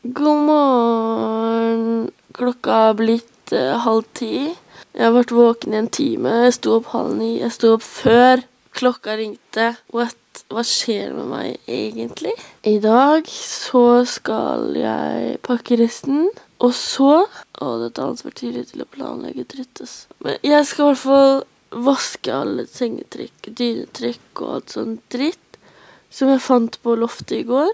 God morgen. Klokka er blitt 9:30. Jeg har vært våken i en time. Jeg sto opp 8:30. Jeg sto opp før klokka ringte. Hva skjer med meg egentlig? I dag så skal jeg pakke resten. Og så... dette er altfor tidlig til å planlegge dritt, ass. Men jeg skal i hvert fall vaske alle sengetrekk, dynetrekk og alt sånn dritt som jeg fant på loftet i går.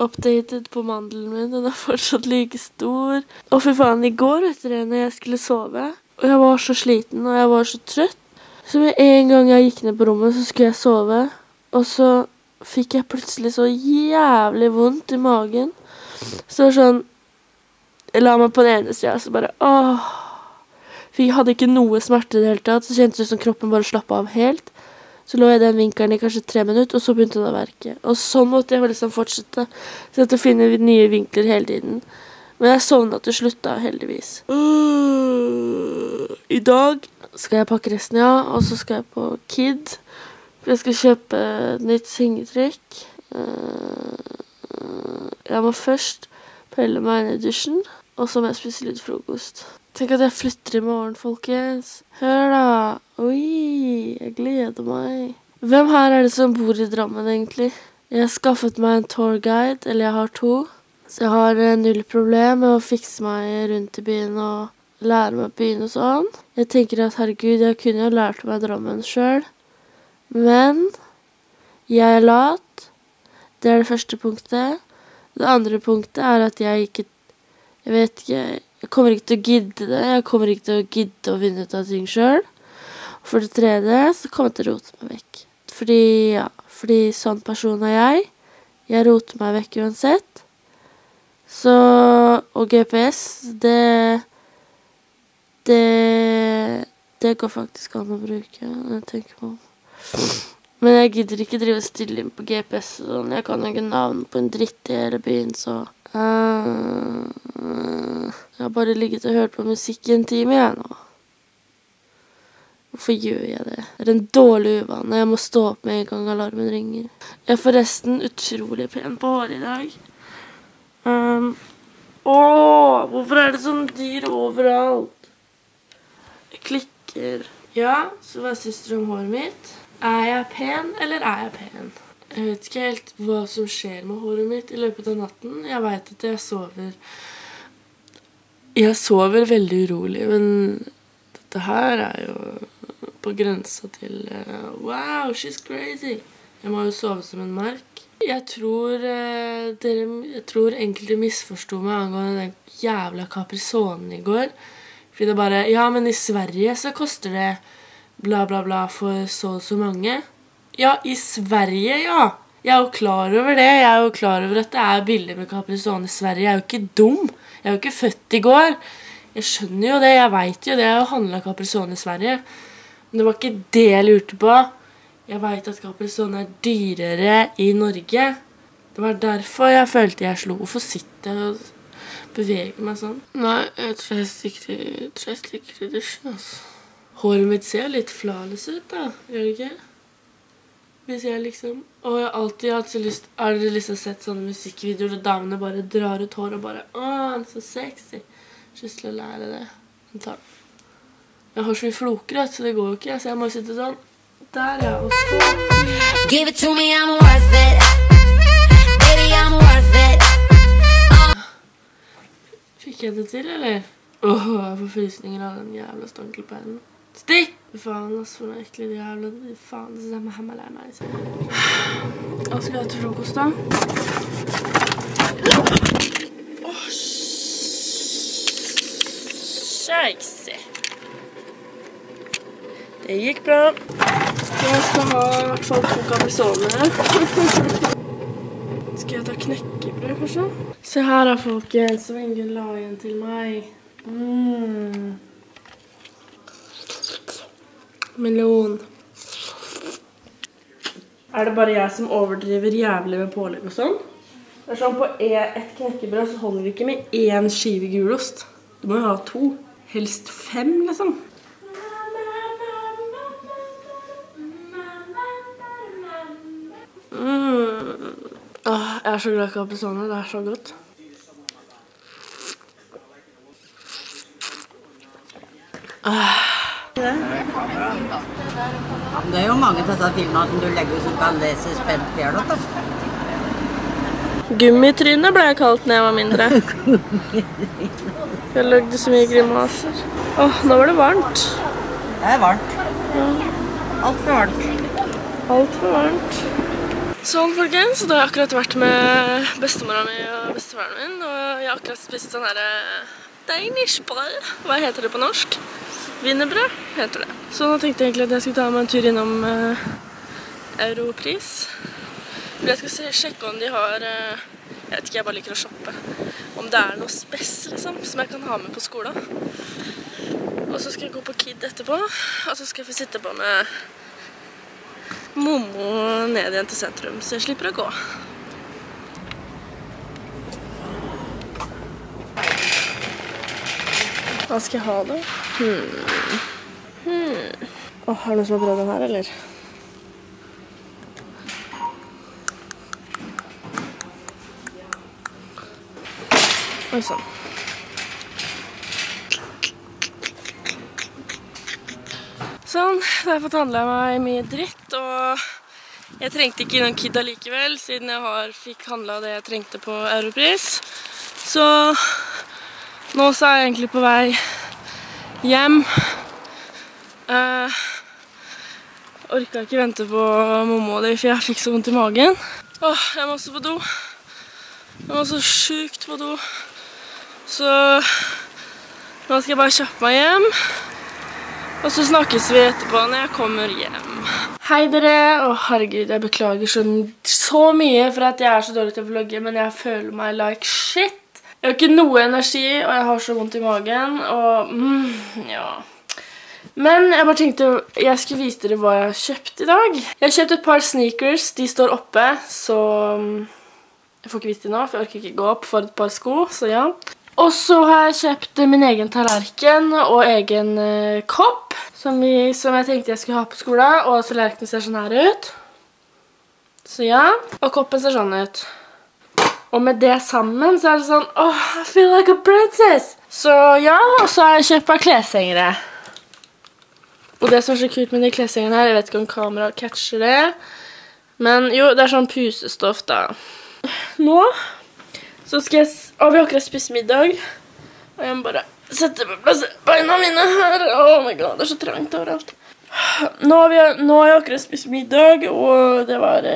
Updated på mandelen min, den er fortsatt like stor. Og fy faen, i går etter det når jeg skulle sove, og jeg var så sliten og jeg var så trøtt, så med en gang jeg gikk ned på rommet så skulle jeg sove, og så fikk jeg plutselig så jævlig vondt i magen. Så det var sånn, jeg la meg på den ene siden, så bare åh. For jeg hadde ikke noe smerte i det hele tatt, så kjentes det som kroppen bare slapp av helt. Så lå jeg i den vinkelen i kanskje 3 minutter, og så begynte det å verke. Og sånn måtte jeg liksom fortsette. Så jeg finner nye vinkler hele tiden. Men jeg sovna til slutt da, heldigvis. I dag skal jeg pakke resten, ja. Og så skal jeg på Kid. For jeg skal kjøpe et nytt sengetrekk. Jeg må først pelle meg inn i dusjen. Og så må jeg spise litt frokost. Tenk at jeg flytter i morgen, folkens. Hør da. Oi, jeg gleder meg. Hvem her er det som bor i Drammen, egentlig? Jeg har skaffet meg en tourguide, eller jeg har 2. Så jeg har null problem med å fikse meg rundt i byen og lære meg byen og sånn. Jeg tenker at, herregud, jeg kunne jo lært meg Drammen selv. Men jeg er lat. Det er det første punktet. Det andre punktet er at jeg kommer ikke til å gidde det. Jeg kommer ikke til å gidde å finne ut av ting selv. For det tredje så kommer jeg til å rote meg vekk. Fordi sånn person er jeg. Jeg roter meg vekk uansett. Så, og GPS, det går faktisk an å bruke, når jeg tenker på. Men jeg gidder ikke drive stille inn på GPS og sånn. Jeg kan jo ikke navn på en dritt i hele byen, så... Jeg har bare ligget og hørt på musikk i en time jeg nå. Hvorfor gjør jeg det? Det er en dårlig uvane. Jeg må stå opp med en gang alarmen ringer. Jeg er forresten utrolig pen på håret i dag. Hvorfor er det sånn dyr overalt? Jeg klikker. Ja, så hva synes du om håret mitt? Er jeg pen, eller er jeg pen? Jeg vet ikke helt hva som skjer med håret mitt i løpet av natten. Jeg vet at jeg sover. Jeg sover veldig urolig, men dette her er jo på grensa til wow, she's crazy. Jeg må jo sove som en mark. Jeg tror enkelte misforstod meg angående den jævla kaprisonen i går. Fordi det bare, ja, men i Sverige så koster det bla bla bla for så mange. Ja, i Sverige, ja. Jeg er jo klar over det. Jeg er jo klar over at det er billig med Caprisone i Sverige. Jeg er jo ikke dum. Jeg er jo ikke født i går. Jeg skjønner jo det. Jeg vet jo det. Jeg har jo handlet Caprisone i Sverige. Men det var ikke det jeg lurte på. Jeg vet at Caprisone er dyrere i Norge. Det var derfor jeg følte jeg slo. Hvorfor sitter jeg og beveger meg sånn? Nei, jeg tror jeg stikker i dusjen, altså. Håret mitt ser litt flawless ut, da. Gjør det ikke? Hvis jeg liksom... Og jeg har alltid hatt så lyst... Har dere liksom sett sånne musikkvideoer der damene bare drar ut hår og bare... han er så sexy. Just til å lære det. Jeg har så mye flokrøtt, så det går jo ikke. Så jeg må sitte sånn. Der, ja. Og så... Give it to me, I'm worth it. Baby, I'm worth it. Fikk jeg det til, eller? Jeg får frysninger av den jævla stankelpennen. Stikk! Faen, altså, for noe ekle jævla. Faen, det er hjemme lær meg. Hva skal jeg ha til frokost, da? Sjeikse. Det gikk bra. Jeg skal ha i hvert fall 2 kaprisoner. Skal jeg ta knekkebrød, kanskje? Se her da, folkens, som ingen la igjen til meg. Melon. Er det bare jeg som overdriver jævlig med pålegg og sånn? Det er sånn på ett knekkebrød så holder det ikke med 1 skive gulost. Du må jo ha 2, helst 5 liksom. Jeg er så glad i kaprisoner, det er så godt. Det er jo mange til disse filmene som du legger ut som kan lese spent fjernet. Gummitryne ble jeg kalt når jeg var mindre. Jeg lagde så mye grimaser. Åh, nå var det varmt. Det er varmt. Ja. Alt for varmt. Alt for varmt. Sånn folkens, da har jeg akkurat vært med bestemoren min og bestefaren min, og jeg har akkurat spist sånn her Danish-brød. Hva heter det på norsk? Wienerbrød heter det. Så nå tenkte jeg egentlig at jeg skulle ta meg en tur innom Europris. Jeg skal sjekke om de har, jeg vet ikke, jeg bare liker å shoppe, om det er noe spes liksom, som jeg kan ha med på skolen. Og så skal jeg gå på Kid etterpå, og så skal jeg få sitte på med Momo ned igjen til sentrum, så jeg slipper å gå. Hva skal jeg ha da? Åh, er det noe som er bra den her, eller? Oi, sånn. Sånn, da har jeg fått handlet meg mye dritt, og jeg trengte ikke noen Kid allikevel, siden jeg fikk handlet det jeg trengte på Europris. Så nå så er jeg egentlig på vei hjem. Orket ikke vente på Momo og det, for jeg fikk så vondt i magen. Åh, jeg må også på do. Jeg må så sykt på do. Så nå skal jeg bare kjappe meg hjem, og så snakkes vi etterpå når jeg kommer hjem. Hei dere, og herregud, jeg beklager så mye for at jeg er så dårlig til å vlogge, men jeg føler meg like shit. Jeg har ikke noe energi, og jeg har så vondt i magen, og ja. Men jeg bare tenkte jeg skulle vise dere hva jeg har kjøpt i dag. Jeg har kjøpt et par sneakers, de står oppe, så jeg får ikke vise dem nå, for jeg orker ikke gå opp for et par sko, så ja. Og så har jeg kjøpt min egen tallerken og egen kopp, som jeg tenkte jeg skulle ha på skolen, og tallerkenen ser sånn her ut. Så ja, og koppen ser sånn ut. Og med det sammen så er det sånn, åh, I feel like a princess! Så ja, og så har jeg kjøpt av kleshengere. Og det som er så kult med de kleshengerne her, jeg vet ikke om kamera catcher det, men jo, det er sånn pusestoff da. Nå så skal jeg, vi har akkurat spist middag, og jeg må bare sette på plass beina mine her. Oh my god, det er så trangt overalt. Nå har jeg akkurat spist middag, og det var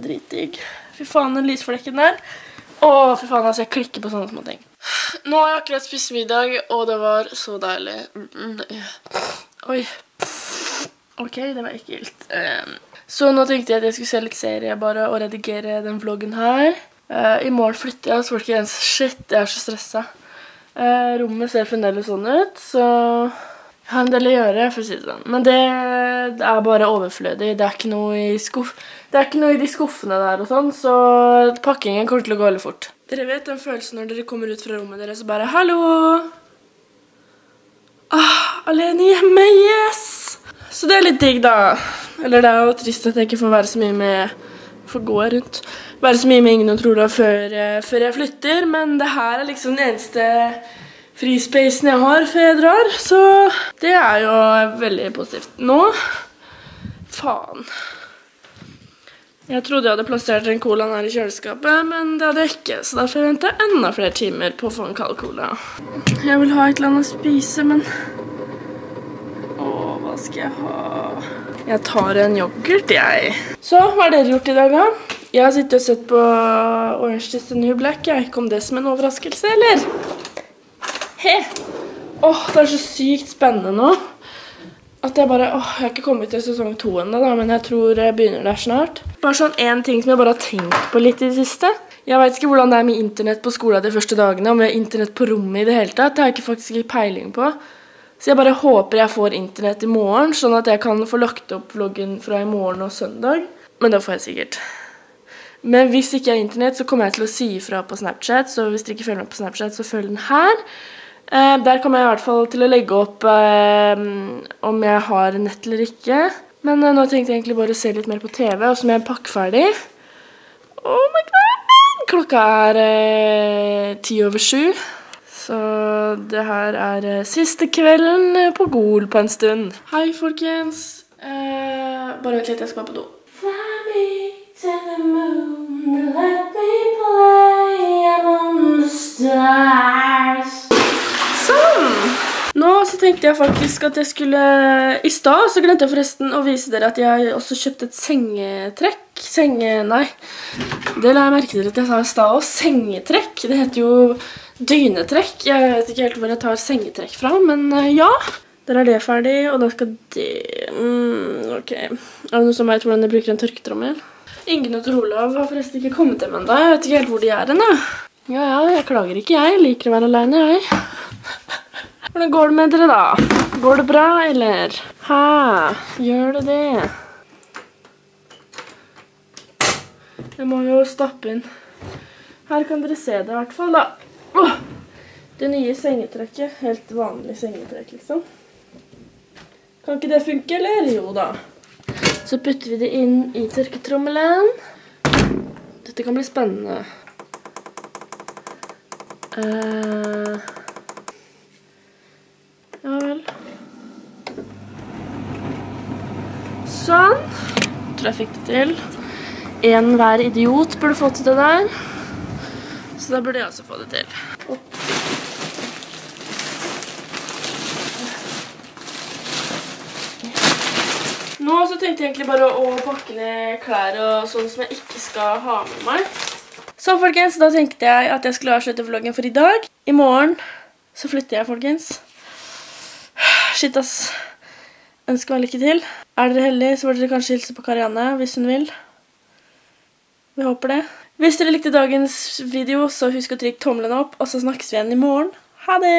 dritdigg. Fy faen, den lysflekken der. Åh, fy faen, altså jeg klikker på sånne små ting. Nå har jeg akkurat spist middag, og det var så deilig. Oi. Ok, det var ekkelt. Så nå tenkte jeg at jeg skulle se litt serie bare, og redigere den vloggen her. I morgen flytter jeg, så folkens, shit, jeg er så stresset. Rommet ser fremdeles sånn ut, så jeg har en del å gjøre, for å si det sånn. Men det er bare overflødig, det er ikke noe i de skuffene der og sånn, så pakkingen kommer til å gå veldig fort. Dere vet den følelsen når dere kommer ut fra rommet deres og bare, hallo! Ah, alene hjemme, yes! Så det er litt digg da. Eller det er jo trist at jeg ikke får være så mye med, får gå rundt. Bare så mye med ingen tror da før jeg flytter, men det her er liksom den eneste frispacen jeg har før jeg drar, så det er jo veldig positivt. Nå, faen. Jeg trodde jeg hadde plassert en cola her i kjøleskapet, men det hadde jeg ikke, så da får jeg vente enda flere timer på å få en kald cola. Jeg vil ha et eller annet å spise, men åh, hva skal jeg ha? Jeg tar en yoghurt, jeg. Så, hva har dere gjort i dag da? Jeg har sittet og sett på Orange is the New Black, jeg. Kom det som en overraskelse, eller? He! Åh, det er så sykt spennende nå. At jeg bare, åh, jeg har ikke kommet til sesong 2 enda da, men jeg tror jeg begynner der snart. Bare sånn en ting som jeg bare har tenkt på litt i det siste. Jeg vet ikke hvordan det er med internett på skolen de første dagene, om jeg har internett på rommet i det hele tatt. Det har jeg faktisk ikke peiling på. Så jeg bare håper jeg får internett i morgen, sånn at jeg kan få lagt opp vloggen fra i morgen og søndag. Men da får jeg sikkert. Men hvis ikke jeg har internett, så kommer jeg til å si ifra på Snapchat, så hvis dere ikke følger meg på Snapchat, så følg den her. Der kommer jeg i hvert fall til å legge opp om jeg har nett eller ikke. Men nå tenkte jeg egentlig bare å se litt mer på TV, og så må jeg pakke ferdig. Oh my god! Klokka er 7:10. Så det her er siste kvelden på Gol på en stund. Hei folkens. Bare vent litt, jeg skal bare på do. Fly me to the moon, let me play among the stars. Sånn! Nå så tenkte jeg faktisk at jeg skulle... I stad så glemte jeg forresten å vise dere at jeg også kjøpte et sengetrekk. Nei. Det la jeg merke til at jeg sa i stad også. Sengetrekk. Det heter jo dynetrekk. Jeg vet ikke helt hvor jeg tar sengetrekk fra, men ja. Der er det ferdig, og da skal det... ok. Er det noen som vet hvordan jeg bruker en tørketrommel? Ingen og Olav har forresten ikke kommet hjem enda. Jeg vet ikke helt hvor de er ennå. Ja, jeg klager ikke jeg. Liker å være alene, jeg. Hvordan går det med dere da? Går det bra, eller? Hæ? Gjør det det? Jeg må jo stappe inn. Her kan dere se det i hvert fall da. Åh! Det nye sengetrekket. Helt vanlig sengetrekk liksom. Kan ikke det funke, eller? Jo da. Så putter vi det inn i tørketrommelen. Dette kan bli spennende. Ja vel. Sånn. Tror jeg fikk det til. En hver idiot burde få til det der. Så da burde jeg også få det til. Nå så tenkte jeg egentlig bare å pakke ned klær og sånn som jeg ikke skal ha med meg. Så folkens, da tenkte jeg at jeg skulle avslutte vloggen for i dag. I morgen så flytter jeg, folkens. Shit ass, ønsker meg lykke til. Er dere heldige, så burde dere kanskje hilse på Karianne hvis hun vil. Vi håper det. Hvis dere likte dagens video, så husk å trykke tommelen opp, og så snakkes vi igjen i morgen. Ha det!